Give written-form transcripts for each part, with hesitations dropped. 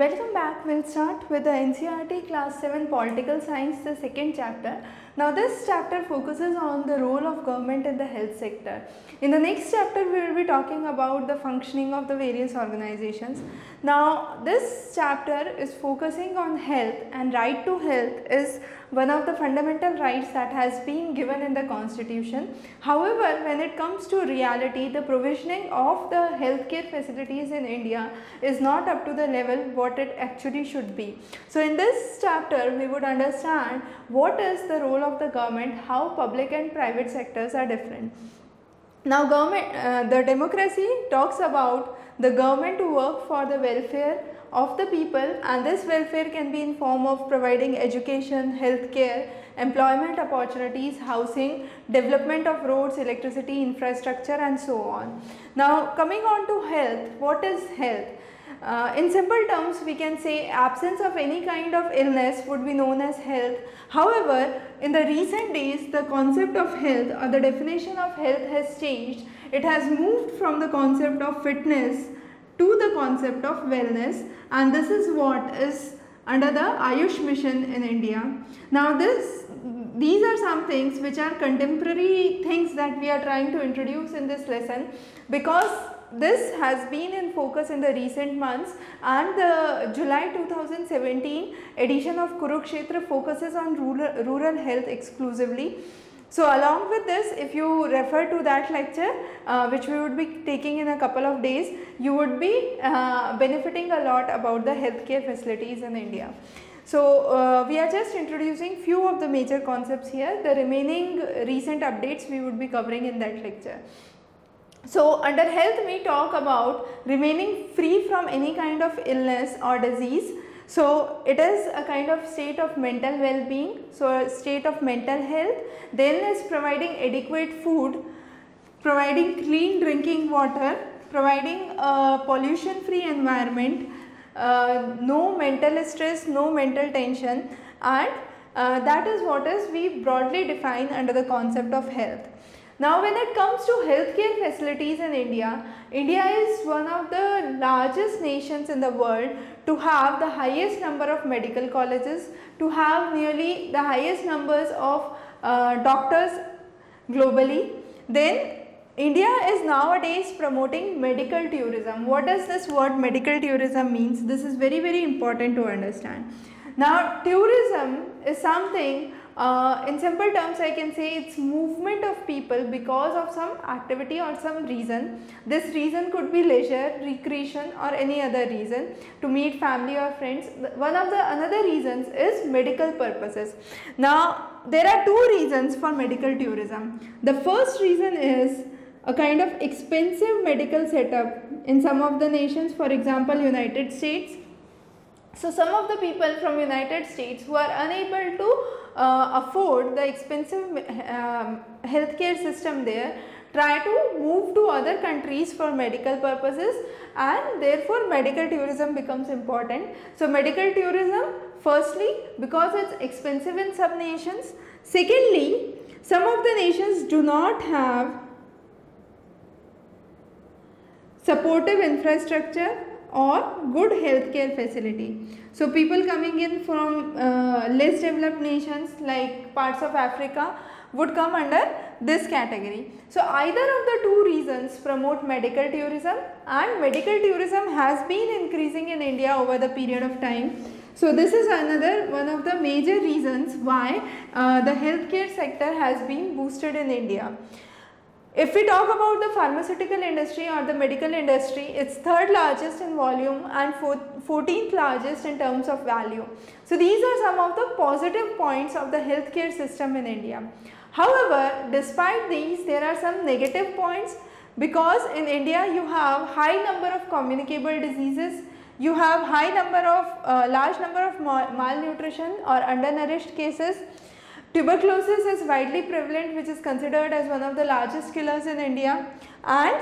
Welcome back. We'll start with the NCERT Class 7 Political Science, the second chapter. Now this chapter focuses on the role of government in the health sector. In the next chapter we will be talking about the functioning of the various organizations. Now this chapter is focusing on health, and right to health is one of the fundamental rights that has been given in the Constitution. However, when it comes to reality, the provisioning of the healthcare facilities in India is not up to the level what it actually should be. So in this chapter we would understand what is the role of the government, how public and private sectors are different. Now government, the democracy talks about the government to work for the welfare of the people, and this welfare can be in form of providing education, healthcare, employment opportunities, housing, development of roads, electricity, infrastructure and so on. Now coming on to health, what is health? In simple terms we can say absence of any kind of illness would be known as health. However, in the recent days the concept of health or the definition of health has changed. It has moved from the concept of fitness to the concept of wellness, and this is what is under the AYUSH mission in India. Now these are some things which are contemporary things that we are trying to introduce in this lesson, because this has been in focus in the recent months, and the July 2017 edition of Kurukshetra focuses on rural health exclusively. So along with this, if you refer to that lecture which we would be taking in a couple of days, you would be benefiting a lot about the healthcare facilities in India. So we are just introducing few of the major concepts here. The remaining recent updates we would be covering in that lecture. So under health we talk about remaining free from any kind of illness or disease. So it is a kind of state of mental well-being, so a state of mental health. Then is providing adequate food, providing clean drinking water, providing a pollution-free environment, no mental stress, no mental tension, and that is what is we broadly define under the concept of health. Now when it comes to healthcare facilities in India, India is one of the largest nations in the world to have the highest number of medical colleges, to have nearly the highest numbers of doctors globally. Then India is nowadays promoting medical tourism. What does this word medical tourism means? This is very, very important to understand. Now tourism is something, in simple terms I can say it's movement of people because of some activity or some reason. This reason could be leisure, recreation or any other reason, to meet family or friends. One of the another reasons is medical purposes. Now there are two reasons for medical tourism. The first reason is a kind of expensive medical setup in some of the nations, for example United States. So some of the people from United States who are unable to afford the expensive healthcare system there try to move to other countries for medical purposes, and therefore medical tourism becomes important. So medical tourism, firstly because it's expensive in some nations, secondly some of the nations do not have supportive infrastructure or good healthcare facility. So people coming in from less developed nations like parts of Africa would come under this category. So either of the two reasons promote medical tourism, and medical tourism has been increasing in India over the period of time. So this is another one of the major reasons why the healthcare sector has been boosted in India. If we talk about the pharmaceutical industry or the medical industry, it's third largest in volume and 14th largest in terms of value. So these are some of the positive points of the healthcare system in India. However, despite these, there are some negative points, because in India you have high number of communicable diseases, you have high number of large number of malnutrition or undernourished cases. Tuberculosis is widely prevalent, which is considered as one of the largest killers in India, and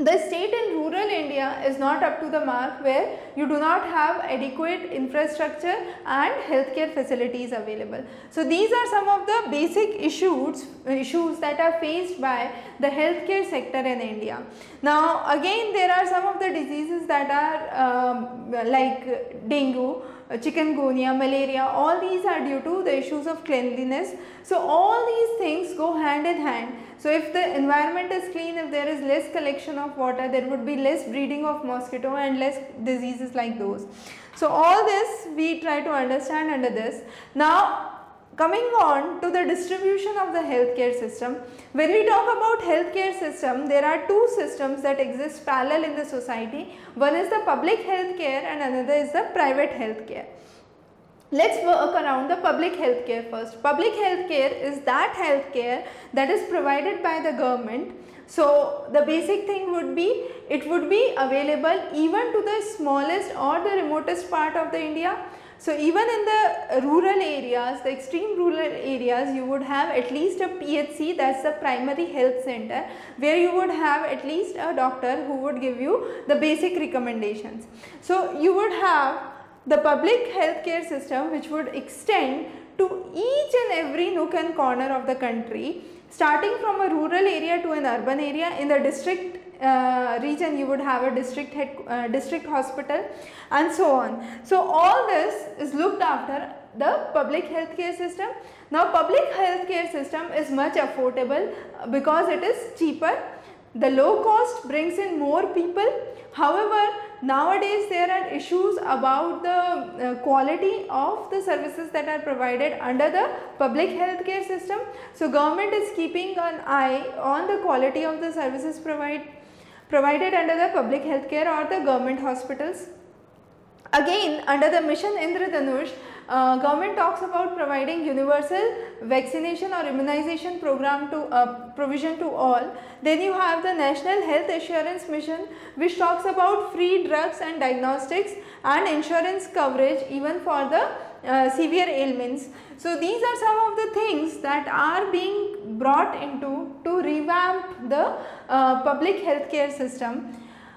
The state in rural India is not up to the mark, where you do not have adequate infrastructure and healthcare facilities available. So these are some of the basic issues that are faced by the healthcare sector in India. Now again, there are some of the diseases that are like dengue, chikungunya, malaria, all these are due to the issues of cleanliness. So all these things go hand in hand. So if the environment is clean, if there is less collection of water, there would be less breeding of mosquito and less diseases like those. So all this we try to understand under this. Now coming on to the distribution of the healthcare system. When we talk about healthcare system, there are two systems that exist parallel in the society. One is the public healthcare and another is the private healthcare. Let's work around the public healthcare first. Public healthcare is that healthcare that is provided by the government. So the basic thing would be, it would be available even to the smallest or the remotest part of the India. So even in the rural areas, the extreme rural areas, you would have at least a PHC, that's the primary health center, where you would have at least a doctor who would give you the basic recommendations. So you would have the public healthcare system which would extend to each and every nook and corner of the country, starting from a rural area to an urban area. In the district region, you would have a district hospital and so on. So all this is looked after the public healthcare system. Now public healthcare system is much affordable because it is cheaper. The low cost brings in more people. However, nowadays there are issues about the quality of the services that are provided under the public healthcare system. So government is keeping an eye on the quality of the services provided under the public healthcare or the government hospitals. Again, under the mission Indradhanush, government talks about providing universal vaccination or immunization program to provision to all. Then you have the National Health Assurance Mission, which talks about free drugs and diagnostics and insurance coverage even for the severe ailments. So these are some of the things that are being brought into to revamp the public healthcare system.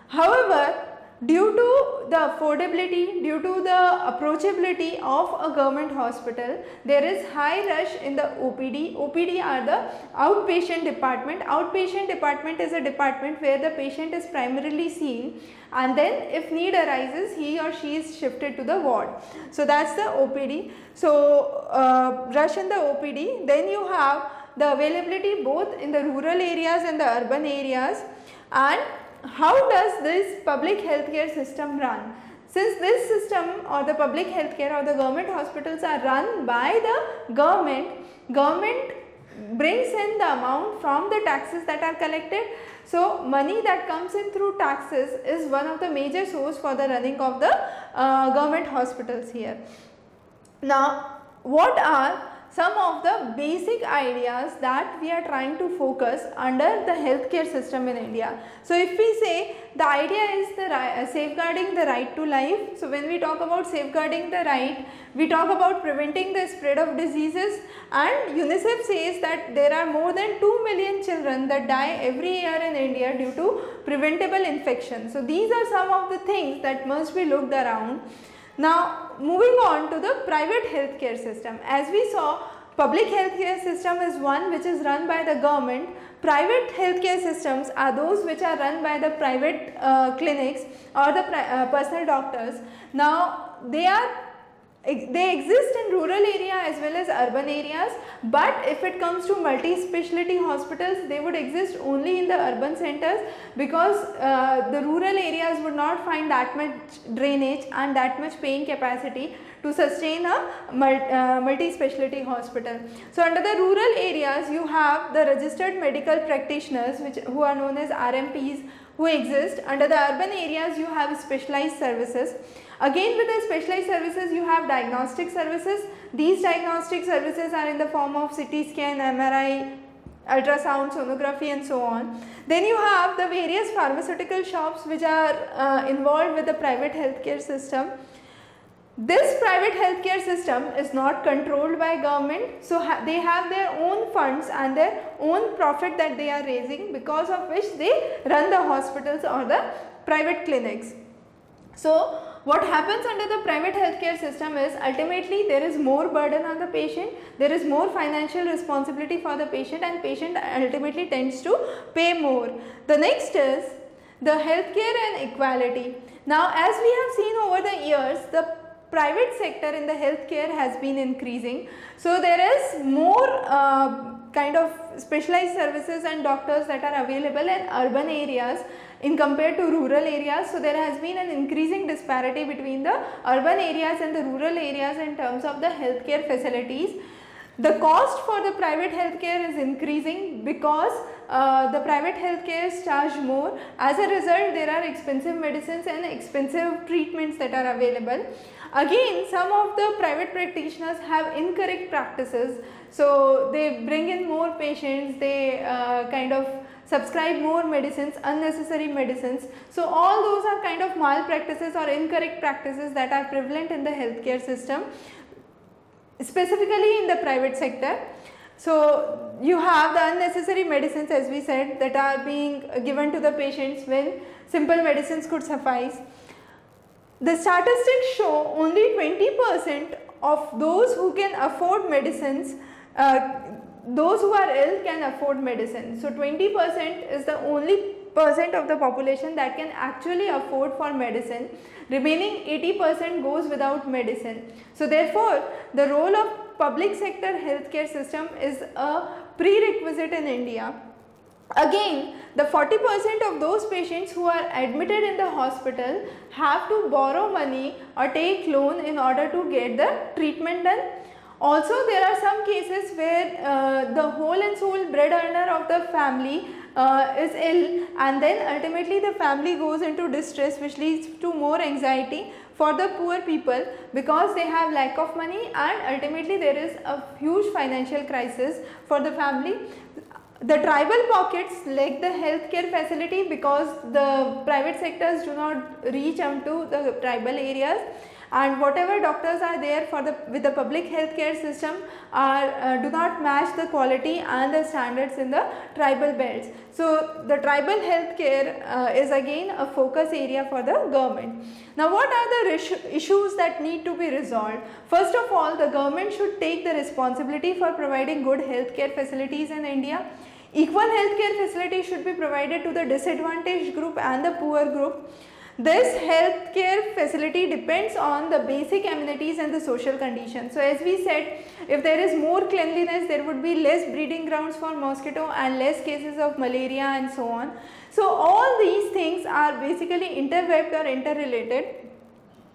However, due to the affordability, due to the approachability of a government hospital, there is high rush in the OPD. OPD are the outpatient department. Outpatient department is a department where the patient is primarily seen, and then if need arises, he or she is shifted to the ward. So that's the OPD. So rush in the OPD. Then you have the availability both in the rural areas and the urban areas. And how does this public healthcare system run? Since this system or the public healthcare or the government hospitals are run by the government brings in the amount from the taxes that are collected. So money that comes in through taxes is one of the major source for the running of the government hospitals here. Now, what are some of the basic ideas that we are trying to focus under the healthcare system in India? So if we say, the idea is the safeguarding the right to life. So when we talk about safeguarding the right, we talk about preventing the spread of diseases, and UNICEF says that there are more than 2 million children that die every year in India due to preventable infections. So these are some of the things that must be looked around. Now moving on to the private healthcare system. As we saw, public healthcare system is one which is run by the government. Private healthcare systems are those which are run by the private clinics or the personal doctors. Now they exist in rural area as well as urban areas, but if it comes to multi-speciality hospitals, they would exist only in the urban centers, because the rural areas would not find that much drainage and that much paying capacity to sustain a multi-speciality hospital. So under the rural areas, you have the registered medical practitioners who are known as RMPs who exist. Under the urban areas, you have specialized services. Again, with the specialized services, you have diagnostic services. These diagnostic services are in the form of CT scan, MRI, ultrasound, sonography and so on. Then you have the various pharmaceutical shops which are involved with the private healthcare system. This private healthcare system is not controlled by government, so they have their own funds and their own profit that they are raising, because of which they run the hospitals or the private clinics. So what happens under the private healthcare system is ultimately there is more burden on the patient, there is more financial responsibility for the patient, and patient ultimately tends to pay more. The next is the healthcare and equality. Now, as we have seen over the years, the private sector in the healthcare has been increasing. So there is more kind of specialized services and doctors that are available in urban areas in compared to rural areas. So there has been an increasing disparity between the urban areas and the rural areas in terms of the healthcare facilities. The cost for the private healthcare is increasing because the private healthcares charge more. As a result, there are expensive medicines and expensive treatments that are available. Again, some of the private practitioners have incorrect practices. So they bring in more patients, they kind of subscribe more medicines, unnecessary medicines. So all those are kind of malpractices or incorrect practices that are prevalent in the healthcare system, specifically in the private sector. So you have the unnecessary medicines, as we said, that are being given to the patients when simple medicines could suffice. The statistics show only 20% of those who can afford medicines, those who are ill can afford medicine. So 20% is the only percent of the population that can actually afford for medicine. Remaining 80% goes without medicine. So therefore, the role of public sector healthcare system is a prerequisite in India. Again, the 40% of those patients who are admitted in the hospital have to borrow money or take loan in order to get the treatment done. Also, there are some cases where the whole and sole bread earner of the family is ill, and then ultimately the family goes into distress, which leads to more anxiety for the poor people because they have lack of money, and ultimately there is a huge financial crisis for the family. The tribal pockets lack the healthcare facility because the private sectors do not reach out to the tribal areas, and whatever doctors are there for the with the public healthcare system are do not match the quality and the standards in the tribal belts. So the tribal healthcare is again a focus area for the government. Now, what are the issues that need to be resolved? First of all, the government should take the responsibility for providing good healthcare facilities in India. Equal healthcare facilities should be provided to the disadvantaged group and the poor group. This healthcare facility depends on the basic amenities and the social conditions. So as we said, if there is more cleanliness, there would be less breeding grounds for mosquito and less cases of malaria and so on. So all these things are basically interwebbed or interrelated.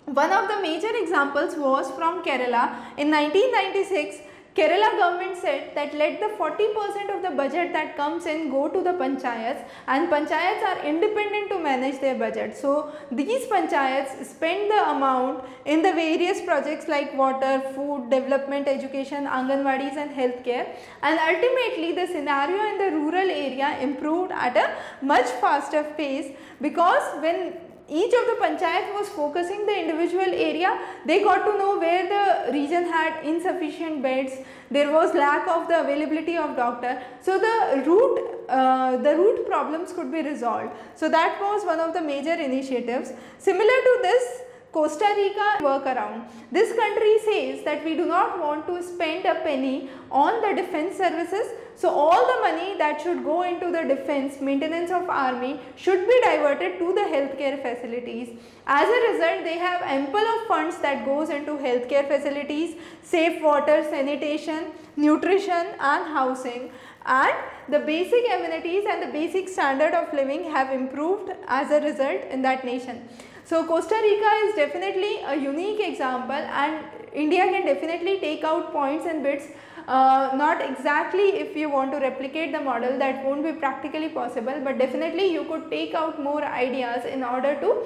One of the major examples was from Kerala. In 1996, Kerala government said that let the 40% of the budget that comes in go to the panchayats, and panchayats are independent to manage their budget. So these panchayats spend the amount in the various projects like water, food, development, education, anganwadis and healthcare, and ultimately the scenario in the rural area improved at a much faster pace, because when each of the panchayat was focusing the individual area, they got to know where the region had insufficient beds, there was lack of the availability of doctor. So the root problems could be resolved. So that was one of the major initiatives. Similar to this, Costa Rica workaround. This country says that we do not want to spend a penny on the defense services. So all the money that should go into the defense, maintenance of army, should be diverted to the healthcare facilities. As a result, they have ample of funds that goes into healthcare facilities, safe water, sanitation, nutrition and housing, and the basic amenities and the basic standard of living have improved as a result in that nation. So Costa Rica is definitely a unique example, and India can definitely take out points and bits. Not exactly if you want to replicate the model, that won't be practically possible, but definitely you could take out more ideas in order to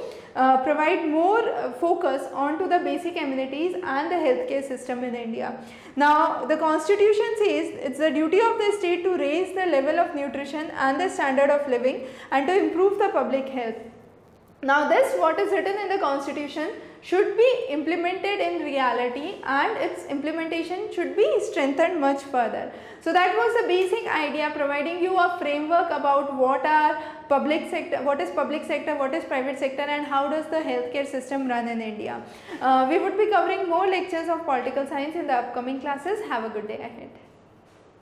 provide more focus onto the basic amenities and the healthcare system in India. Now, the constitution says it's the duty of the state to raise the level of nutrition and the standard of living and to improve the public health. Now, this what is written in the constitution should be implemented in reality, and its implementation should be strengthened much further. So that was the basic idea, providing you a framework about what are public sector, what is public sector, what is private sector, and how does the healthcare system run in India. We would be covering more lectures of political science in the upcoming classes. Have a good day ahead.